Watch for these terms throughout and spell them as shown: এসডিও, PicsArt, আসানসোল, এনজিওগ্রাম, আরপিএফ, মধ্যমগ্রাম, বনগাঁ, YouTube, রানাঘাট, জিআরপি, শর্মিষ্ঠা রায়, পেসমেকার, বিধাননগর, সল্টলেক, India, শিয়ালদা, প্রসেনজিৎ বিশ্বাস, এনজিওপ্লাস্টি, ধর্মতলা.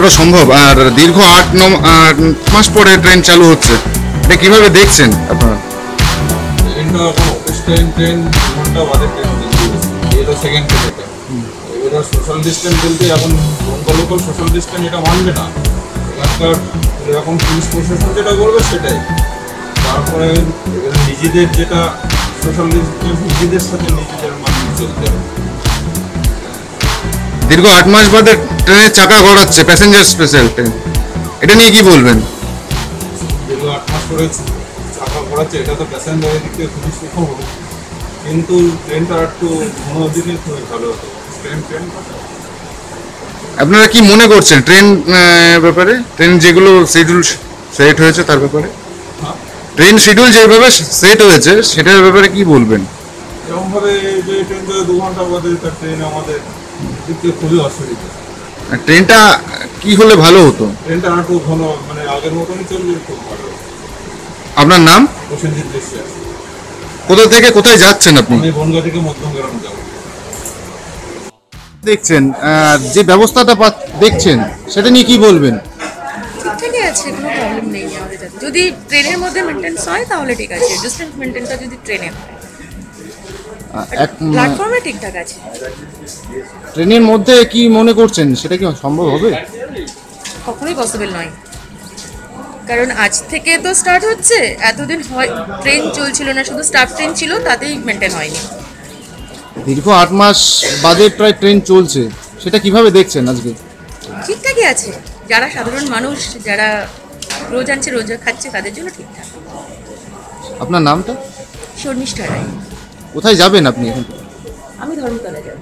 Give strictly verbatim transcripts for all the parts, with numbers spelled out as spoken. কতটা সম্ভব আর দীর্ঘ আট মাস পরে ট্রেন চালু হচ্ছে এটা কিভাবে দেখছেন আপনারা? এটা অফিস টাইম ট্রেন ঘন্টা বাদে ট্রেন এটা সেকেন্ড থেকে এটা সোশ্যাল ডিসটেন্স বলতে এখন লোকাল সোশ্যাল ডিসটেন্স এটা মানবে না এখানকার এরকম পুলিশ প্রশাসন যেটা করবে সেটাই তারপরে নিজেদের যেটা সোশ্যাল ডিসটেন্স নিজেদের সাথে নিজেদের মানিয়ে চলতে হবে। দীর্ঘ আট মাস বাদে ট্রেনের চাকা ঘোরাচ্ছে প্যাসেঞ্জার স্পেশাল ট্রেন এটা নিয়ে কি বলবেন? দীর্ঘ আট মাস পরে চাকা ঘোরাচ্ছে এটা তো প্যাসেঞ্জারের দিক থেকে খুবই সুখবর কিন্তু ট্রেনটা একটু ঘন দিকে খুবই ভালো হতো। ট্রেন ট্রেন আপনারা কি মনে করছেন ট্রেন ব্যাপারে ট্রেন যেগুলো শিডিউল সেট হয়েছে তার ব্যাপারে ট্রেন শিডিউল যেভাবে সেট হয়েছে সেটার ব্যাপারে কি বলবেন? এরকমভাবে যে ট্রেন দু ঘন্টা বাদে তার ট্রেন আমাদের খুবই অসুবিধা ট্রেনটা কি হলে ভালো হতো ট্রেনটা আরো ঘন মানে আগের মতনই চললে খুব ভালো। আপনার নাম? প্রসেনজিৎ বিশ্বাস। কোথা থেকে কোথায় যাচ্ছেন আপনি? আমি বনগাঁ থেকে মধ্যমগ্রাম যাব। দেখছেন যে ব্যবস্থাটা দেখছেন সেটা নিয়ে কি বলবেন? ঠিকই আছে কোনো প্রবলেম নেই আমাদের যদি ট্রেনের মধ্যে মেইনটেন্স হয় তাহলে ঠিক আছে ডিসটেন্স মেইনটেন্সটা যদি ট্রেনে হয় এক প্ল্যাটফর্মে ঠিকঠাক আছে ট্রেনের মধ্যে কি মনে করছেন সেটা কি সম্ভব হবে? কখনোই পসিবল নয় কারণ আজ থেকে তো স্টার্ট হচ্ছে এতদিন হয় ট্রেন চলছিল না শুধু স্টাফ ট্রেন ছিল তাতেই মেইনটেইন হয়নি দীর্ঘ আট মাস বাদে প্রায় ট্রেন চলছে সেটা কিভাবে দেখছেন আজকে? ঠিকঠাকই আছে যারা সাধারণ মানুষ যারা রোজ আনছে রোজ খাচ্ছে তাদের জন্য ঠিকঠাক। আপনার নামটা? শর্মিষ্ঠা রায়। কোথায় যাবেন আপনি এখন? আমি ধর্মতলায় যাব।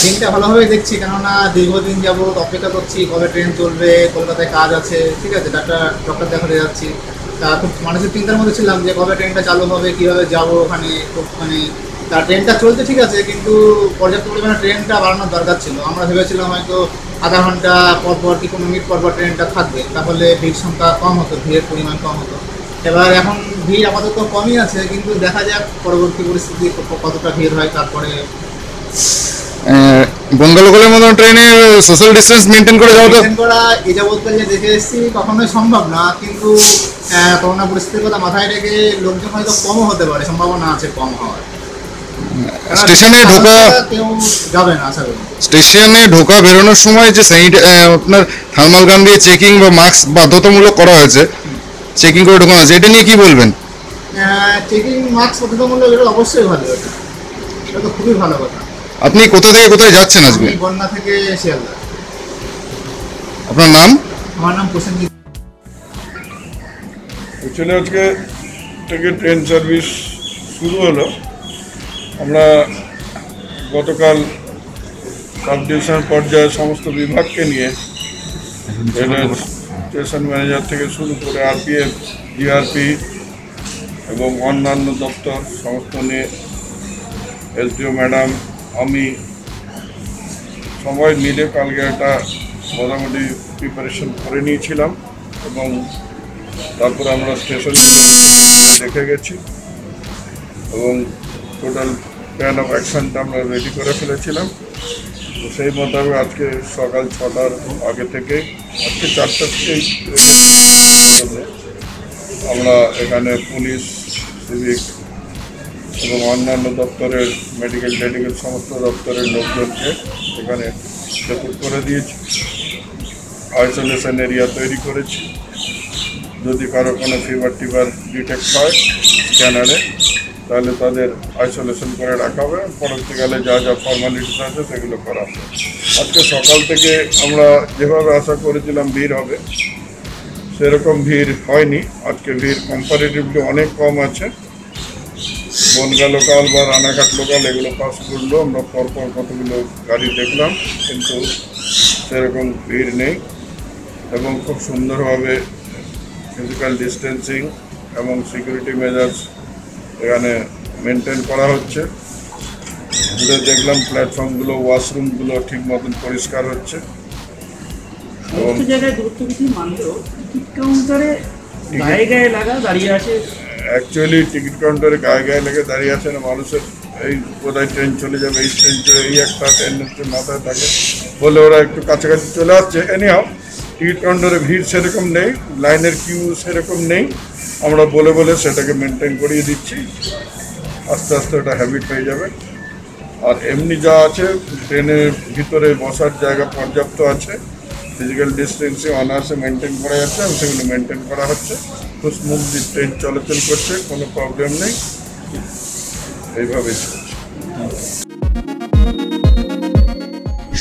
ট্রেনটা ভালোভাবে দেখছি কেননা দীর্ঘদিন যাবত অপেক্ষা করছি কবে ট্রেন চলবে কলকাতায় কাজ আছে ঠিক আছে ডাক্তার ডক্টর দেখাতে যাচ্ছি তা খুব মানুষের চিন্তার মধ্যে ছিলাম যে কবে ট্রেনটা চালু হবে কীভাবে যাবো ওখানে মানে তা ট্রেনটা চলতে ঠিক আছে কিন্তু পর্যাপ্ত পরিমাণে ট্রেনটা বাড়ানোর দরকার ছিল। আমরা ভেবেছিলাম হয়তো আধা ঘন্টা পরপর কি কোনো মিনিট পরপর ট্রেনটা থাকবে তাহলে ভিড় সংখ্যা কম হতো ভিড়ের পরিমাণ কম হতো এবার এখন ভিড় আপাতত কমই আছে কিন্তু দেখা যাক পরবর্তী পরিস্থিতি কতটা ভিড় হয় তারপরে বঙ্গালোকালের মতন ট্রেনের সোশ্যাল ডিস্টেন্স মেনটেন করে যাওয়া তো এই যাবৎকাল যে দেখে এসেছি কখনোই সম্ভব না কিন্তু করোনা পরিস্থিতির কথা মাথায় রেখে লোকজন হয়তো কমও হতে পারে সম্ভাবনা আছে কম হওয়ার। স্টেশনে ঢোকা কেউ যাবে না আশা করি স্টেশনে ঢোকা বেরোনোর সময় যে আপনার থার্মাল গান দিয়ে চেকিং বা মাস্ক বাধ্যতামূলক করা হয়েছে চেকিং করে ঢোকানো হয়েছে এটা নিয়ে কি বলবেন? চেকিং মাস্ক বাধ্যতামূলক এটা অবশ্যই ভালো এটা এটা তো খুবই ভালো কথা। আপনি কোথা থেকে কোথায় যাচ্ছেন আজকে? আমি বনগাঁ থেকে শিয়ালদা। আপনার নাম? আমার নাম প্রসেনজিৎ। আসলে আজকে থেকে ট্রেন সার্ভিস শুরু হলো আমরা গতকাল সাব ডিভিশন পর্যায়ে সমস্ত বিভাগকে নিয়ে স্টেশন ম্যানেজার থেকে শুরু করে আরপিএফ জিআরপি এবং অন্যান্য দপ্তর সমস্ত নিয়ে এসডিও ম্যাডাম আমি সবাই মিলে কালকে একটা মোটামুটি প্রিপারেশন করে নিয়েছিলাম এবং তারপরে আমরা স্টেশন রেখে গেছি এবং টোটাল প্ল্যান অফ অ্যাকশানটা আমরা রেডি করে ফেলেছিলাম সেই মোতাবেক আজকে সকাল ছটার আগে থেকে আজকে চারটার থেকে আমরা এখানে পুলিশ সিভিক এবং অন্যান্য দপ্তরের মেডিকেল টেডিকেল সমস্ত দপ্তরের লোকজনকে এখানে সাপোর্ট করে দিয়েছি আইসোলেশন এরিয়া তৈরি করেছি যদি কারো কোনো ফিভার টিভার ডিটেক্ট হয় স্ক্যানারে তাহলে তাদের আইসোলেশন করে রাখা হবে পরবর্তীকালে যা যা ফর্মালিটিস আছে সেগুলো করা হবে। আজকে সকাল থেকে আমরা যেভাবে আশা করেছিলাম ভিড় হবে সেরকম ভিড় হয়নি আজকে ভিড় কম্পারেটিভলি অনেক কম আছে বনগাঁ লোকাল বা রানাঘাট লোকাল এগুলো পাস করলো আমরা পরপর কতগুলো গাড়ি দেখলাম কিন্তু সেরকম ভিড় নেই এবং খুব সুন্দরভাবে ফিজিক্যাল ডিস্টেন্সিং এবং সিকিউরিটি মেজার্স এখানে মেনটেন করা হচ্ছে ঘুরে দেখলাম প্ল্যাটফর্মগুলো ওয়াশরুমগুলো ঠিক মতন পরিষ্কার হচ্ছে এবং অ্যাকচুয়ালি টিকিট কাউন্টারে গায়ে গায়ে লেগে দাঁড়িয়ে আছে না মানুষের কোথায় ট্রেন চলে যাবে, এই ট্রেন চলে এই একটা ট্রেনের মাথায় থাকে বলে ওরা একটু কাছাকাছি চলে আসছে। এনিহাও টিকিট কাউন্টারে ভিড় সেরকম নেই, লাইনের কিউ সেরকম নেই, আমরা বলে বলে সেটাকে মেনটেন করিয়ে দিচ্ছি। আস্তে আস্তে ওটা হ্যাবিট হয়ে যাবে। আর এমনি যা আছে ট্রেনের ভিতরে বসার জায়গা পর্যাপ্ত আছে, ফিজিক্যাল ডিস্টেন্সিং অনার্সে মেনটেন করা যাচ্ছে এবং সেগুলো মেনটেন করা হচ্ছে। খুব স্মুথলি ট্রেন চলাচল করছে, কোনো প্রবলেম নেই, এইভাবেই চলছে।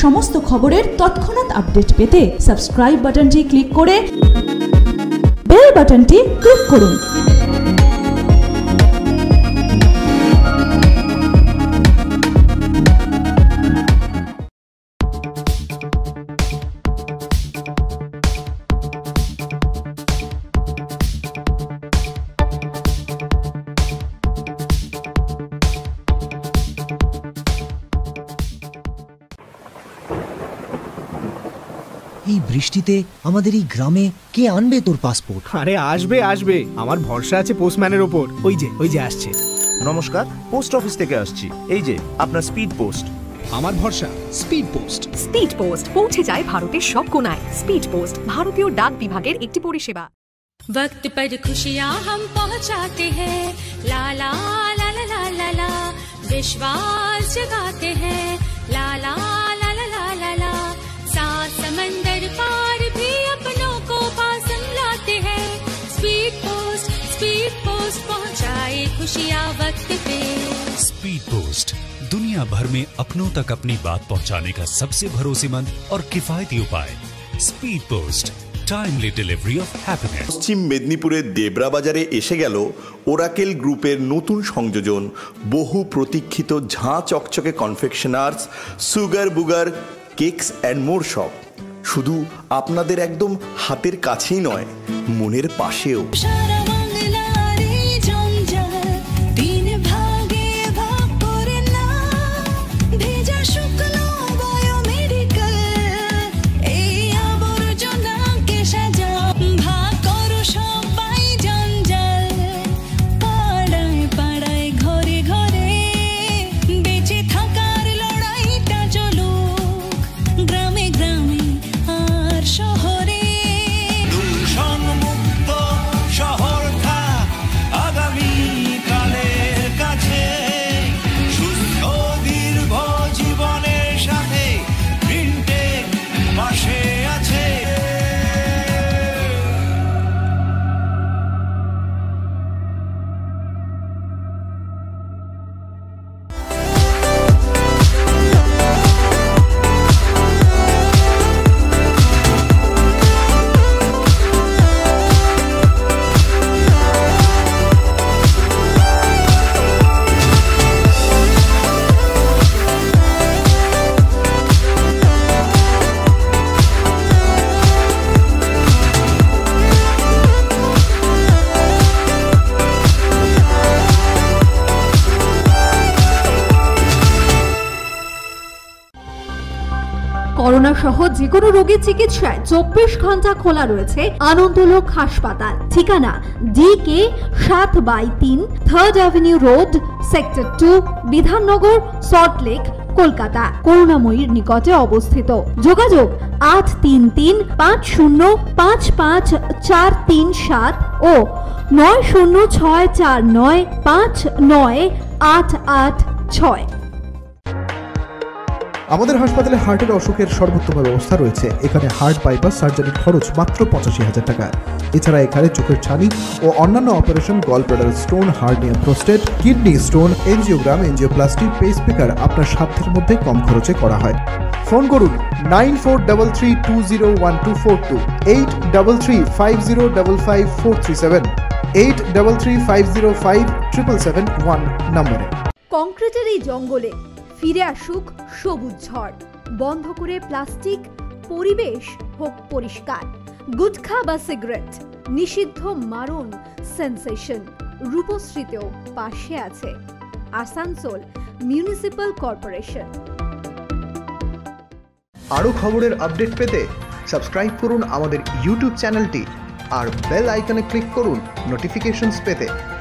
সমস্ত খবরের তৎক্ষণাৎ আপডেট পেতে সাবস্ক্রাইব বাটনটি ক্লিক করে বেল বাটনটি ক্লিক করুন। এই বৃষ্টিতে আমাদের এই গ্রামে কে আনবে তোর পাসপোর্ট? আরে আসবে আসবে, আমার ভরসা আছে পোস্টম্যানের উপর। ওই যে ওই যে আসছে। নমস্কার, পোস্ট অফিস থেকে আসছি। এই যে আপনার স্পিড পোস্ট। আমার ভরসা স্পিড পোস্ট। স্পিড পোস্ট পৌঁছে যায় ভারতের সব কোণায়। স্পিড পোস্ট ভারতীয় ডাক বিভাগের একটি পরিষেবা। वक्त पर खुशियां हम पहुंचाते हैं, ला ला ला ला ला ला, विश्वास जगाते हैं, ला ला ला ला ला ला, सात समंदर पार भी अपनों को पास लाते हैं। स्पीड पोस्ट, स्पीड पोस्ट पहुंचाए खुशियां वक्त पे। स्पीड पोस्ट दुनिया भर में अपनों तक अपनी बात पहुंचाने का सबसे भरोसेमंद और किफायती उपाय। Speed post timely delivery of happiness. Paschim Medinipur Debra बाजारे एसे गेल ओराकेल ग्रुपेर नतून संयोजन, बहु प्रतीक्षित झाँ चकचके confectioners, sugar बुगार cakes and more shop. শুধু আপনাদের একদম হাতের কাছেই নয়, মনের পাশেও। করোনা সহ যে কোনো রোগের চিকিৎসায় চব্বিশ ঘন্টা খোলা রয়েছে আনন্দলোক হাসপাতাল। ঠিকানা ডিকে সাত বাই তিন third avenue road, sector two, বিধাননগর, সল্টলেক, Kolkata. করুণাময়ীর নিকটে অবস্থিত। যোগাযোগ আট তিন তিন পাঁচ শূন্য পাঁচ পাঁচ চার তিন সাত ও নয় শূন্য ছয় চার নয় পাঁচ নয় আট আট ছয়। আমাদের হাসপাতালে হার্টের অসুখের সর্বোত্তম ব্যবস্থা রয়েছে। এখানে হার্ট বাইপাস সার্জারির খরচ মাত্র পঁচাশি হাজার টাকা। এছাড়া এখানে চোখের ছানি ও অন্যান্য operation, gall bladder stone, hernia, prostate, kidney stone, এনজিওগ্রাম, এনজিওপ্লাস্টি, পেসমেকার আপনার সাধ্যের মধ্যে কম খরচে করা হয়। ফোন করুন nine four double three two zero one two four two eight double three five zero double five four three seven eight double three five zero five triple seven one নম্বরে। কংক্রিটের এই জঙ্গলে ফিরে আসুক সবুজ ঝড়। বন্ধ করে প্লাস্টিক, পরিবেশ হোক পরিষ্কার। গুটখা বা সিগারেট নিষিদ্ধ, মারণ সেন্সেশন রূপশ্রীতেও পাশে আছে আসানসোল মিউনিসিপাল কর্পোরেশন। আরও খবরের আপডেট পেতে সাবস্ক্রাইব করুন আমাদের ইউটিউব চ্যানেলটি আর বেল আইকনে ক্লিক করুন নোটিফিকেশনস পেতে।